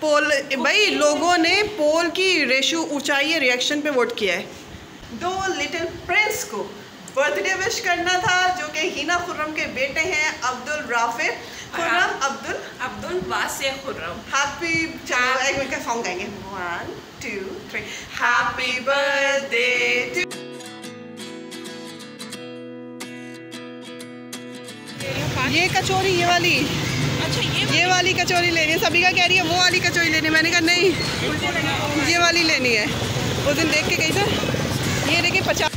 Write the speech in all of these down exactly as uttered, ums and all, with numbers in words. पोल भाई लोगों ने पोल की रेशो ऊंचाई रिएक्शन पे वोट किया है। दो लिटिल प्रिंस को बर्थडे विश करना था जो कि हिना खुर्रम के बेटे हैं अब्दुल राफे खुर्रम अब्दुल अब्दुल वास्य खुर्रम। हैप्पी एक का सॉन्ग गाएंगे one two three happy birthday to ये कचौरी ये वाली अच्छा ये वाली, ये वाली कचौरी लेनी है। सभी का कह रही है वो वाली कचौरी लेनी है, मैंने कहा नहीं ये वाली लेनी है। उस दिन देख के गई सर ये देखिए पचास।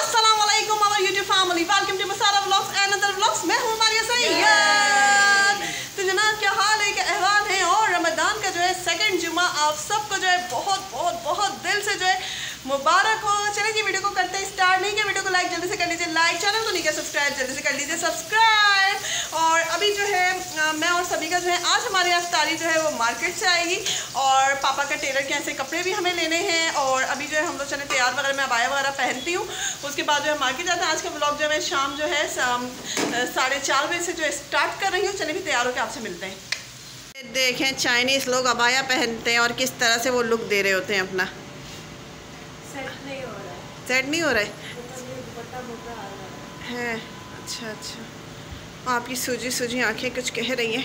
अस्सलामुअलैकुम our YouTube family, welcome to मसारा vlogs and other vlogs. मैं हूं मारिया सैयद। तो जनाब क्या हाल है, क्या अहवाल है, और रमज़ान का जो है सेकंड जुमा आप सबको जो है बहुत बहुत बहुत दिल से जो है मुबारक हो। चलिए जी वीडियो को करते हैं स्टार्ट। नहीं क्या वीडियो को लाइक जल्दी से कर लीजिए, लाइक चैनल को नहीं क्या सब्सक्राइब जल्दी से कर लीजिए सब्सक्राइब। और अभी जो है मैं और सबीका जो है आज हमारे यहाँ तारी जो है वो मार्केट से आएगी और पापा का टेलर के ऐसे कपड़े भी हमें लेने हैं। और अभी जो है हम लोग चले तैयार वगैरह मैं आबाया वगैरह पहनती हूँ, उसके बाद जो है मार्केट जाते हैं। आज का ब्लॉग जो है शाम जो है साढ़े चार बजे से जो स्टार्ट कर रही हूँ। चले भी तैयार होकर आपसे मिलते हैं। देखें चाइनीज़ लोग अबाया पहनते हैं और किस तरह से वो लुक दे रहे होते हैं अपना। सेट नहीं हो रहा है, बता बता आ रहा है। अच्छा अच्छा आपकी सूजी सूजी आंखें कुछ कह रही हैं।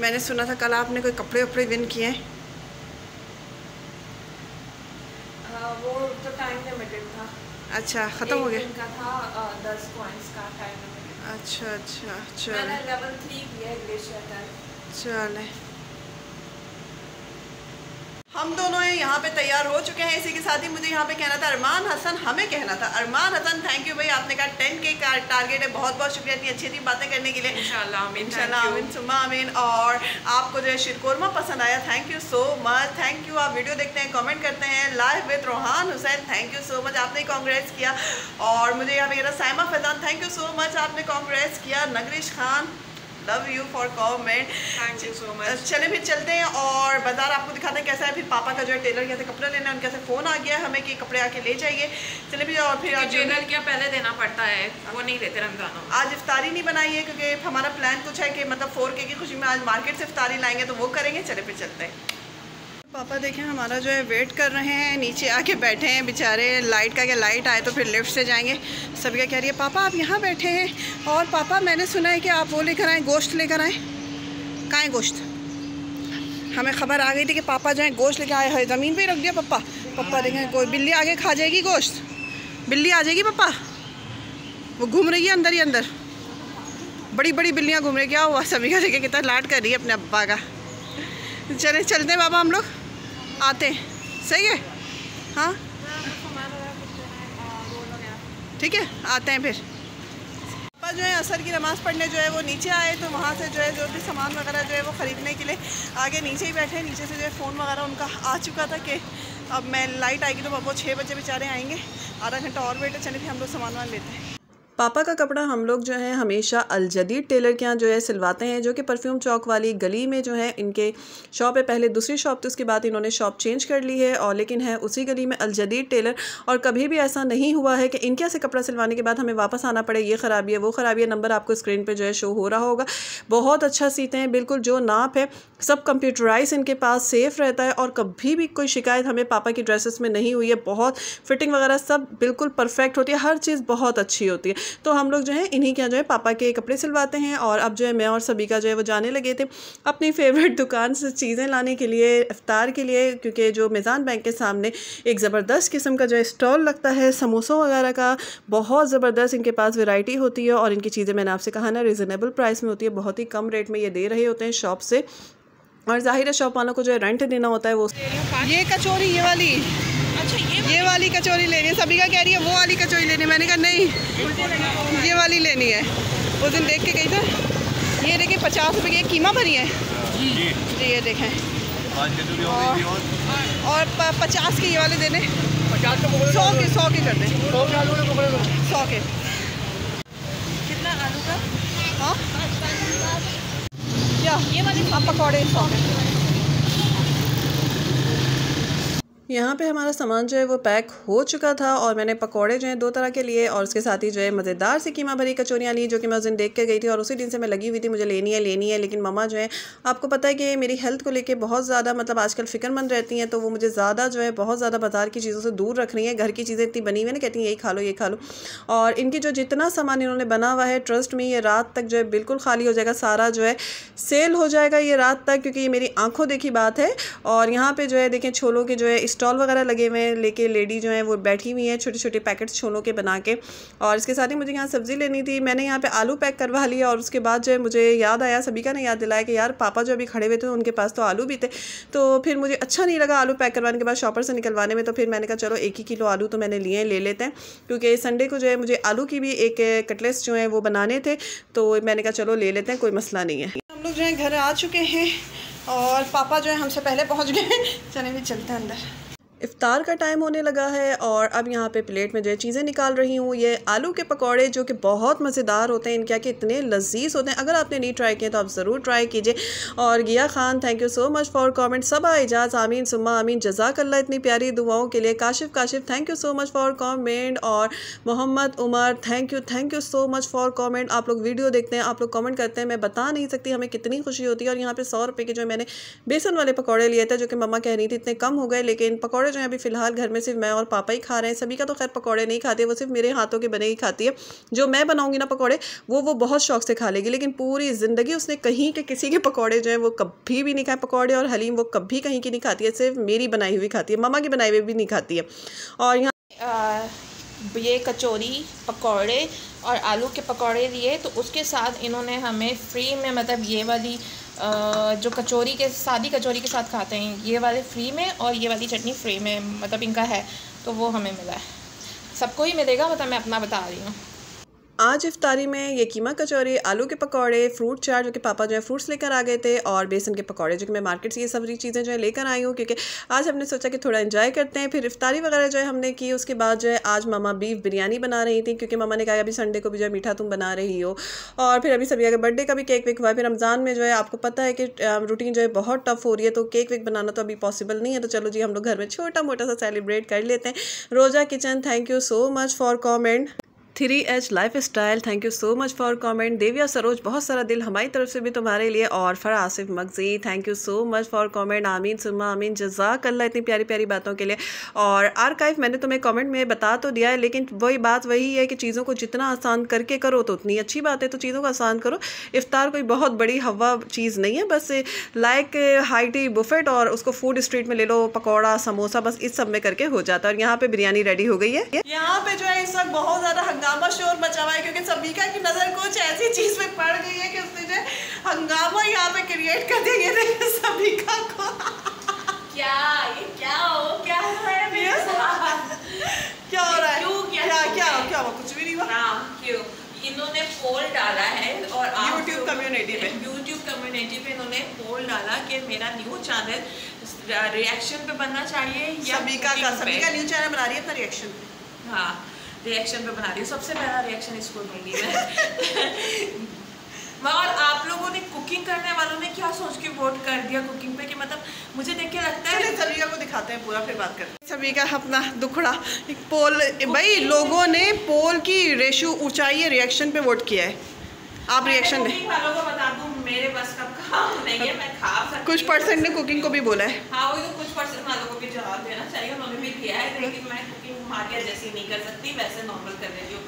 मैंने सुना था कल आपने कोई कपड़े वपड़े विन किए हैं। वो तो टाइम लिमिटेड था। अच्छा ख़त्म हो गया इनका था आ, दस पॉइंट्स का टाइम लिमिटेड। अच्छा अच्छा अच्छा मैंने लेवल थ्री किया इंग्लिश का। चले हम दोनों यहाँ पे तैयार हो चुके हैं। इसी के साथ ही मुझे यहाँ पे कहना था अरमान हसन, हमें कहना था अरमान हसन थैंक यू भाई, आपने कहा टेन के का टारगेट है। बहुत बहुत शुक्रिया इतनी अच्छी अच्छी बातें करने के लिए। इंशाल्लाह आमीन इंशाल्लाह आमीन सुम्मा आमीन। और आपको जो है शिरकोरमा पसंद आया, thank you so much thank you. आप वीडियो देखते हैं, कॉमेंट करते हैं। Live with Rohan Hussain thank you so much, आपने कांग्रेस किया। और मुझे यहाँ पे Saima Faizan thank you so much, आपने कांग्रेस किया। नगरीज Khan love you for comment thank you so much. चले फिर चलते हैं और बाजार आपको दिखाते हैं कैसा है। फिर पापा का जो है टेलर कैसे कपड़े लेना है, उनके से फ़ोन आ गया है हमें कि कपड़े आके ले जाइए। चले भी और फिर टेलर क्या पहले देना पड़ता है, वो नहीं लेते रमज़ान में। आज इफ्तारी नहीं बनाई है क्योंकि हमारा प्लान कुछ है कि मतलब फोर के की खुशी में आज मार्केट से इफ्तारी लाएंगे तो वो करेंगे। चले फिर चलते हैं। पापा देखें हमारा जो है वेट कर रहे हैं, नीचे आके बैठे हैं बेचारे। लाइट का क्या लाइट आए तो फिर लिफ्ट से जाएंगे। सभी क्या कह रही है पापा आप यहाँ बैठे हैं। और पापा मैंने सुना है कि आप वो लेकर आए गोश्त लेकर आए। कहाँ है गोश्त? हमें खबर आ गई थी कि पापा जो है गोश्त लेकर आए हैं। ज़मीन पर रख दिया पापा। पापा देखें कोई बिल्ली आगे खा जाएगी गोश्त। बिल्ली आ जाएगी पापा, वो घूम रही है अंदर ही अंदर, बड़ी बड़ी बिल्लियाँ घूम रही। क्या हुआ सभी का देखें कितना लाड कर रही है अपने अब्बा का। चले चलते हैं पापा हम लोग आते हैं। सही है हाँ ठीक है आते हैं। फिर पापा जो है असर की नमाज़ पढ़ने जो है वो नीचे आए तो वहाँ से जो है जो भी सामान वगैरह जो है वो ख़रीदने के लिए आगे नीचे ही बैठे हैं। नीचे से जो है फ़ोन वगैरह उनका आ चुका था कि अब मैं लाइट आएगी तो वो छः बजे बेचारे आएंगे, आधा घंटा और वेट है। चले फिर हम लोग सामान वामान लेते हैं। पापा का कपड़ा हम लोग जो है हमेशा अल जदीद टेलर के यहाँ जो है सिलवाते हैं जो कि परफ्यूम चौक वाली गली में जो है इनके शॉप है। पहले दूसरी शॉप थी, उसके बाद इन्होंने शॉप चेंज कर ली है और लेकिन है उसी गली में अल जदीद टेलर। और कभी भी ऐसा नहीं हुआ है कि इनके यहाँ से कपड़ा सिलवाने के बाद हमें वापस आना पड़े, ये ख़राबी है वो ख़राबी है। नंबर आपको स्क्रीन पर जो है शो हो रहा होगा। बहुत अच्छा सीते हैं, बिल्कुल जो नाप है सब कंप्यूटराइज इनके पास सेफ़ रहता है और कभी भी कोई शिकायत हमें पापा की ड्रेसेस में नहीं हुई है। बहुत फिटिंग वगैरह सब बिल्कुल परफेक्ट होती है, हर चीज़ बहुत अच्छी होती है। तो हम लोग जो है इन्हीं के जो है पापा के कपड़े सिलवाते हैं। और अब जो है मैं और सबीका जो है वो जाने लगे थे अपनी फेवरेट दुकान से चीज़ें लाने के लिए इफ्तार के लिए, क्योंकि जो मेज़ान बैंक के सामने एक ज़बरदस्त किस्म का जो है स्टॉल लगता है समोसों वगैरह का। बहुत ज़बरदस्त इनके पास वेराइटी होती है और इनकी चीज़ें मैंने आपसे कहा ना रीज़नेबल प्राइस में होती है, बहुत ही कम रेट में ये दे रहे होते हैं शॉप से। और ज़ाहिर है शॉप वालों को जो है रेंट देना होता है वो। ये कचौरी ये वाली अच्छा ये वाली, ये वाली कचौरी लेनी है। सभी का कह रही है वो वाली कचौरी लेनी है, मैंने कहा नहीं ये वाली लेनी है। उस दिन देख के गई सर ये देखिए पचास रुपये की कीमा भरी है जी। ये देखें और पचास के ये वाले देने, सौ के सौ के कर दें, सौ के कितना आलू का हाँ या ये वाली पकौड़े सौ के। यहाँ पे हमारा सामान जो है वो पैक हो चुका था और मैंने पकोड़े जो है दो तरह के लिए और उसके साथ ही जो है मज़ेदार सी कीमा भरी कचौरियाँ ली जो कि मैं उस दिन देख के गई थी और उसी दिन से मैं लगी हुई थी मुझे लेनी है लेनी है। लेकिन ममा जो है आपको पता है कि मेरी हेल्थ को लेकर बहुत ज़्यादा मतलब आजकल फ़िक्रमंद रहती हैं, तो वो मुझे ज़्यादा जो है बहुत ज़्यादा बाजार की चीज़ों से दूर रख रही है। घर की चीज़ें इतनी बनी हुई है ना, कहती हैं यही खा लो यही खा लो, और इनकी जो जितना सामान इन्होंने बना हुआ है ट्रस्ट में ये रात तक जो है बिल्कुल खाली हो जाएगा, सारा जो है सेल हो जाएगा ये रात तक, क्योंकि ये मेरी आंखों देखी बात है। और यहाँ पे जो है देखें छोलों के जो है स्टॉल वगैरह लगे हुए हैं, लेके लेडी जो है वो बैठी हुई है छोटे छोटे पैकेट्स छोलों के बना के। और इसके साथ ही मुझे यहाँ सब्ज़ी लेनी थी, मैंने यहाँ पे आलू पैक करवा लिया और उसके बाद जो है मुझे याद आया, सबिका ने याद दिलाया कि यार पापा जो अभी खड़े हुए थे उनके पास तो आलू भी थे, तो फिर मुझे अच्छा नहीं लगा आलू पैक करवाने के बाद शॉपर से निकलवाने में, तो फिर मैंने कहा चलो एक ही किलो आलू तो मैंने लिए ले लेते हैं, क्योंकि संडे को जो है मुझे आलू की भी एक कटलेट्स जो है वो बनाने थे, तो मैंने कहा चलो ले लेते हैं कोई मसला नहीं है। हम लोग जो है घर आ चुके हैं और पापा जो है हमसे पहले पहुंच गए, चलें भी चलते हैं अंदर। इफ्तार का टाइम होने लगा है और अब यहाँ पे प्लेट में जो है चीज़ें निकाल रही हूँ, ये आलू के पकौड़े जो कि बहुत मज़ेदार होते हैं, इनके आके इतने लजीज होते हैं, अगर आपने नहीं ट्राई किए तो आप ज़रूर ट्राई कीजिए। और गिया Khan thank you so much for comment, Saba Ijaz आमीन सुम्मा आमीन, जज़ाकल्ला इतनी प्यारी दुआओं के लिए। Kashif Kashif thank you so much for comment, और Mohammad Umar thank you thank you so much for comment. आप लोग वीडियो देखते हैं, आप लोग कॉमेंट करते हैं, मैं बता नहीं सकती हमें कितनी खुशी होती है। और यहाँ पर सौ रुपये के जो मैंने बेसन वाले पकौड़े लिए थे जो कि मम्मा कह रही थी इतने कम हो गए, लेकिन पकौड़े जो है अभी फिलहाल घर में सिर्फ मैं और पापा ही खा रहे हैं। सबीका तो खैर पकौड़े नहीं खाते, वो सिर्फ मेरे हाथों के बने ही खाती है, जो मैं बनाऊंगी ना पकौड़े वो वो बहुत शौक से खा लेगी, लेकिन पूरी ज़िंदगी उसने कहीं के किसी के पकौड़े जो है वो कभी भी नहीं खाए। पकौड़े और हलीम वो कभी कहीं की नहीं खाती है, सिर्फ मेरी बनाई हुई खाती है, ममा की बनाई हुई भी नहीं खाती है। और यहाँ ये कचौरी पकौड़े और आलू के पकौड़े लिए, तो उसके साथ इन्होंने हमें फ्री में मतलब ये वाली जो कचौरी के सादी कचौरी के साथ खाते हैं ये वाले फ्री में, और ये वाली चटनी फ्री में मतलब इनका है, तो वो हमें मिला है। सबको ही मिलेगा मतलब मैं अपना बता रही हूँ। आज इफ्तारी में ये कीमा कचौरी, आलू के पकौड़े, फ्रूट चाट जो कि पापा जो है फ्रूट्स लेकर आ गए थे, और बेसन के पकौड़े जो कि मैं मार्केट से ये सारी चीज़ें जो है लेकर आई हूँ, क्योंकि आज हमने सोचा कि थोड़ा एंजॉय करते हैं। फिर इफ्तारी वगैरह जो है हमने की, उसके बाद जो है आज मामा बीफ बिरयानी बना रही थी, क्योंकि मामा ने कहा अभी संडे को भी जो है मीठा तुम बना रही हो, और फिर अभी सभी अगर बर्थडे का भी केक वेक हुआ। फिर रमज़ान में जो है आपको पता है कि रूटीन जो है बहुत टफ हो रही है, तो केक वेक बनाना तो अभी पॉसिबल नहीं है, तो चलो जी हम लोग घर में छोटा मोटा सा सेलिब्रेट कर लेते हैं। Roza kitchen thank you so much for comment, three H lifestyle thank you so much for comment, देविया सरोज बहुत सारा दिल हमारी तरफ से भी तुम्हारे लिए, और फरा आसिफ मगजी thank you so much for comment, आमीन सुमा आमीन, जज़ाकल्ला इतनी प्यारी प्यारी बातों के लिए। और आर्काइव मैंने तुम्हें कमेंट में बता तो दिया है, लेकिन वही बात वही है कि चीज़ों को जितना आसान करके करो तो उतनी अच्छी बात है, तो चीज़ों को आसान करो। इफ्तार कोई बहुत बड़ी हवा चीज़ नहीं है, बस लाइक हाईटी बुफेट और उसको फूड स्ट्रीट में ले लो, पकौड़ा समोसा बस इस सब में करके हो जाता है। और यहाँ पर बिरयानी रेडी हो गई है, यहाँ पर जो है इस वक्त बहुत ज़्यादा हंगामा शोर मचा हुआ है, क्योंकि सबीका की नज़र कुछ ऐसी चीज़ पे पड़ गई है कि उसने जो हंगामा यहाँ पे क्रिएट कर दिया। ये देखिए सबीका को क्या ये क्या हो क्या है मेरे साथ क्या हो रहा है, क्यों क्या क्या क्या, क्या हुआ? कुछ भी नहीं हुआ ना, क्यों इन्होंने पोल डाला है और YouTube कम्युनिटी पे YouTube कम्युनिटी पे इन्होंने पोल डाला कि मेरा न्यू चैनल रिएक्शन पे बनना चाहिए या सबीका का सबीका न्यू चैनल बना रही है अपना रिएक्शन पे। हाँ रिएक्शन पे बना रही हूँ, सबसे पहला रिएक्शन इसको दूंगी मैं। मगर आप लोगों ने कुकिंग करने वालों ने क्या सोच के वोट कर दिया कुकिंग पे, कि मतलब मुझे देख के लगता है। सबीका को दिखाते हैं पूरा फिर बात करते हैं। सबीका अपना दुखड़ा एक पोल, भाई लोगों ने पोल की रेशो ऊंचाई रिएक्शन पे वोट किया है, आप रिएक्शन नहीं वालों को बता दूँ मेरे बस का काम नहीं है, मैं खा सकती। कुछ परसेंट ने कुकिंग को भी बोला है, हाँ वही तो कुछ परसेंट वालों को भी जवाब देना चाहिए, उन्होंने भी किया है, लेकिन मैं कुकिंग मारिया जैसी नहीं कर सकती, वैसे नॉर्मल कर रही हूँ।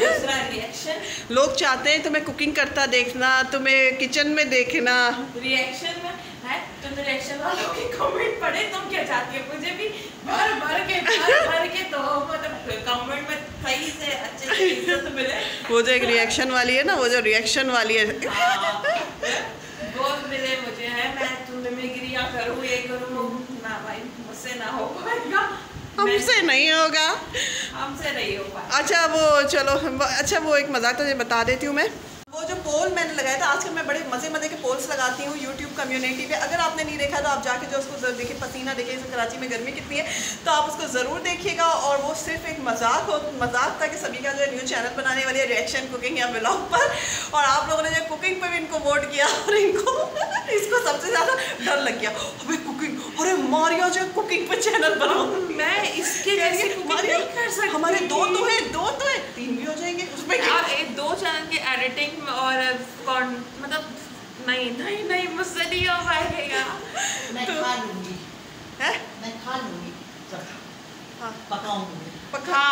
दूसरा रिएक्शन लोग चाहते हैं तुम्हें कुकिंग करता देखना, तुम्हें किचन में देखना, रिएक्शन में है तुम रिएक्शन वालों के कमेंट पढ़े तुम क्या चाहती हो, मुझे भी भर भर के भर भर के तो मतलब कमेंट में सही से अच्छे से इज्जत मिले। वो जो एक रिएक्शन वाली है ना, वो जो रिएक्शन वाली है वो मिले मुझे, है मैं तुम्हें में गिरिया करूँ ये करूँ ना भाई, मुझसे ना हो पाएगा, हमसे नहीं होगा, हमसे नहीं होगा। अच्छा वो चलो, अच्छा वो एक मजाक तो बता देती हूँ मैं, वो जो पोल मैंने लगाया था, आजकल मैं बड़े मज़े मज़े के पोल्स लगाती हूँ यूट्यूब कम्युनिटी पे, अगर आपने नहीं देखा तो आप जाके जो उसको जरूर देखिए, पसीना देखिए, इसमें कराची में गर्मी कितनी है, तो आप उसको ज़रूर देखिएगा। और वो सिर्फ एक मजाक हो मजाक था कि सबीका जो न्यू चैनल बनाने वाली है रिएक्शन कुकिंग या ब्लॉग पर, और आप लोगों ने जो कुकिंग पर भी इनको वोट किया और इनको इसको सबसे ज़्यादा डर लग गया, अभी कुकिंग कुकिंग। अरे मारिया जो कुकिंग पे चैनल बनाऊं मैं, इसके जैसे मारिया नहीं कर सकती। हमारे दो तो है, दो तो है, तीन भी हो जाएंगे उसमें। आप एक दो चैनल की एडिटिंग और कौन मतलब नहीं नहीं नहीं मुझसे नहीं हो पाएगा। मैं खा लूंगी, मैं खा लूंगी, पकाऊंगी, पका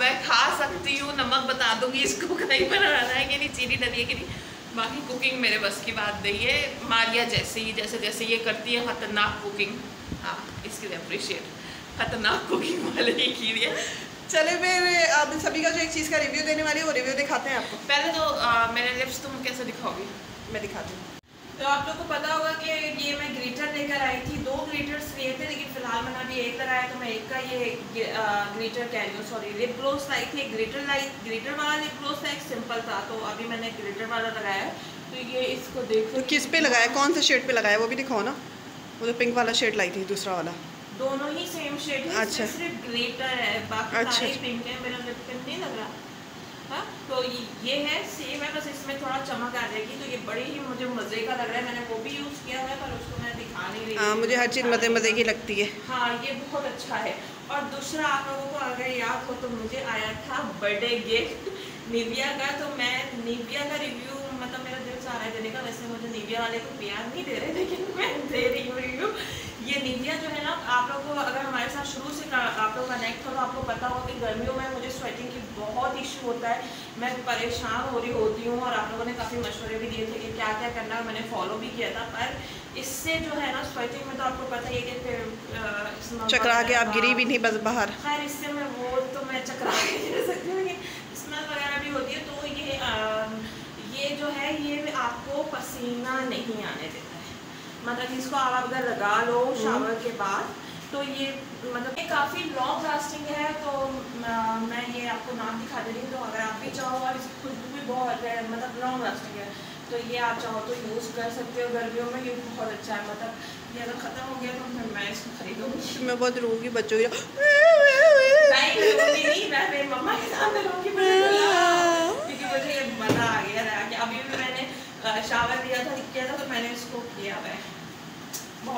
मैं खा सकती हूँ। नमक बता दूंगी इसको कहीं बनाना है कि नहीं, चीनी डालिए कि नहीं। बाकी कुकिंग मेरे बस की बात नहीं है। मारिया जैसे ही जैसे जैसे ये करती है खतरनाक कुकिंग, हाँ इसके लिए अप्रिशिएट, खतरनाक कुकिंग वाले ही की है। चले मेरे अब सभी का जो एक चीज़ का रिव्यू देने वाली है वो रिव्यू दिखाते हैं आपको। पहले तो आ, मेरे लिप्स तुम कैसे दिखाओगी, मैं दिखाती हूँ। तो आप लोग को पता होगा कि ये मैं ग्रीटर लेकर आई थी, दो ग्रीटर्स लिए थे लेकिन फिलहाल मैंने अभी एक कराया तो मैं एक का ये ग्रीटर कह रही हूँ, सॉरी लिप ग्लोस लाई थी, ग्रीटर लाई, ग्रीटर वाला लिप ग्लोस था, एक सिंपल था, तो अभी मैंने ग्रीटर वाला लगाया। तो ये इसको देखो किस पे लगाया, कौन से शेड पे लगाया वो भी दिखाओ ना। वो तो पिंक वाला शेड लाई थी, दूसरा वाला दोनों ही सेम शेड है, अच्छा सिर्फ ग्रीटर है, बाकी सारे पिंक है। मेरा लिप पिंक नहीं लग रहा, हाँ तो ये है सेम है, बस इसमें थोड़ा चमक आ जाएगी। तो ये बड़ी ही मुझे मज़े का लग रहा है, मैंने वो भी यूज़ किया है पर उसको मैं दिखा नहीं रही। हाँ मुझे हर चीज़ मज़े मज़े की लगती है। हाँ ये बहुत अच्छा है। और दूसरा आप लोगों को अगर याद हो तो मुझे आया था बर्थडे गिफ्ट निविया का, तो मैं निविया का रिव्यू मतलब मेरा दिल चाह रहा है देने का, वैसे मुझे निविया वाले को प्यार नहीं दे रहे लेकिन मैं दे रही हूँ रिव्यू। ये निविया जो है ना, आप लोगों को अगर हमारे साथ शुरू से आप लोग कनेक्ट हो तो आपको पता होगा कि गर्मियों में मुझे स्वेटिंग की बहुत इशू होता है, मैं परेशान हो रही होती हूँ। और आप लोगों ने काफ़ी मशवरे भी दिए थे कि क्या क्या करना, मैंने फॉलो भी किया था। पर इससे जो है ना स्वेटिंग में तो आपको पता ही है कि चकरा के आप गिरी भी नहीं बस बाहर। खैर इससे मैं वो तो मैं चकरा के गिर सकती हूँ, स्मेल वगैरह भी होती है। तो ये आ, ये जो है ये आपको पसीना नहीं आने देता, मतलब इसको आप अगर लगा लो शावर के बाद तो ये मतलब ये काफ़ी लॉन्ग लास्टिंग है। तो मैं ये आपको नाम दिखा दे रही हूँ, तो अगर आप भी चाहो, और इसकी खुशबू भी बहुत है, मतलब लॉन्ग लास्टिंग है, तो ये आप चाहो तो यूज़ कर सकते हो गर्मियों में, ये बहुत अच्छा है। मतलब ये अगर ख़त्म हो गया तो फिर मैं इसको खरीदूँगी, मैं बहुत रोऊँगी बच्चों की, नहीं मैं मेरी मम्मा के सामने रोऊँगी क्योंकि मुझे ये मज़ा आ गया था कि अभी भी मैंने शावर लिया था किया था तो मैंने इसको किया हुआ।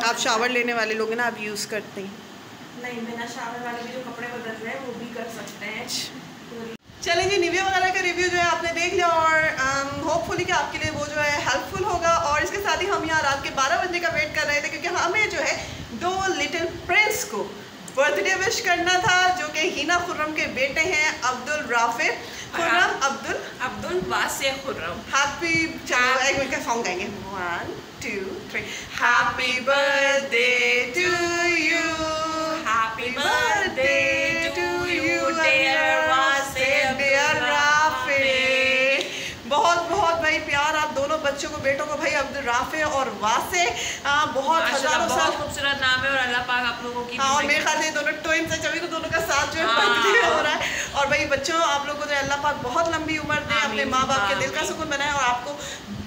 आप शावर लेने वाले लोग हैं ना, आप यूज़ करते हैं? नहीं बिना शावर वाले भी जो कपड़े बदल रहे हैं वो भी कर सकते हैं। चलें जी, निविया वगैरह का रिव्यू जो है आपने देख लिया और होपफुली कि आपके लिए वो जो है हेल्पफुल होगा। और इसके साथ ही हम यहाँ रात के बारह बजे का वेट कर रहे थे क्योंकि हमें जो है दो लिटिल प्रिंस को बर्थडे विश करना था, जो कि हिना खुर्रम के बेटे हैं, अब्दुल राफे खुर्रम, अब्दुल अब्दुल वास्य खुर्रम। हैप्पी एक का सॉन्ग गाएंगे, one two three, happy birthday to you, happy birthday to you dear Wasay, dear Rafay. बहुत बहुत भाई प्यार आप दोनों बच्चों को, बेटों को भाई, अब्दुल राफे और वासे। आ, बहुत हजारों साल खूबसूरत नाम है और अल्लाह पाक आप लोगों की, हाँ और मेरे ख्याल से दोनों ट्विन्स हैं, चवी तो दोनों का साथ जो है हो रहा है। और भाई बच्चों आप लोगों को जो अल्लाह पाक बहुत लंबी उम्र दे, अपने माँ बाप के दिल का सुकून बनाए और आपको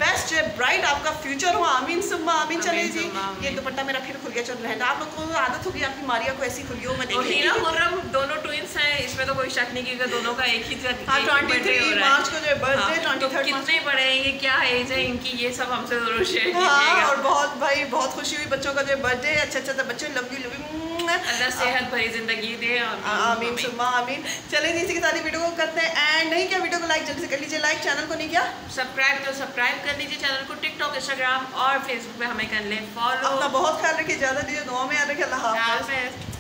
बेस्ट जो ब्राइट आपका फ्यूचर हो, आमीन सुम्मा आमीन। चले जी, ये दुपट्टा मेरा फिर खुल गया, चल रहा है आप लोग को आदत होगी आपकी मारिया को ऐसी खुलियों में। हिना खुर्रम दोनों ट्विन्स हैं, इसमें तो कोई शक नहीं क्योंकि दोनों का एक ही मार्च को जो बर्थडे, कितने बड़े हैं ये, क्या एज है इनकी, ये सब हमसे जरूर शेयर कीजिएगा। और बहुत भाई बहुत खुशी हुई बच्चों का जो बर्थडे, अच्छा अच्छा था बच्चों, लव यू लव यू, अल्लाह सेहत भरी जिंदगी दे, आमीन सुम्मा आमीन। चलें इसी के साथ ही वीडियो को करते हैं एंड, नहीं क्या वीडियो को लाइक जल्दी से कर लीजिए, लाइक चैनल को नहीं किया सब्सक्राइब तो सब्सक्राइब कर लीजिए चैनल को, टिकटॉक इंस्टाग्राम और फेसबुक पे हमें कर लें फॉलो। अपना बहुत ख्याल रखिए, इजाजत दीजिए, दुआ में याद रखिए, अल्लाह हाफ़िज़।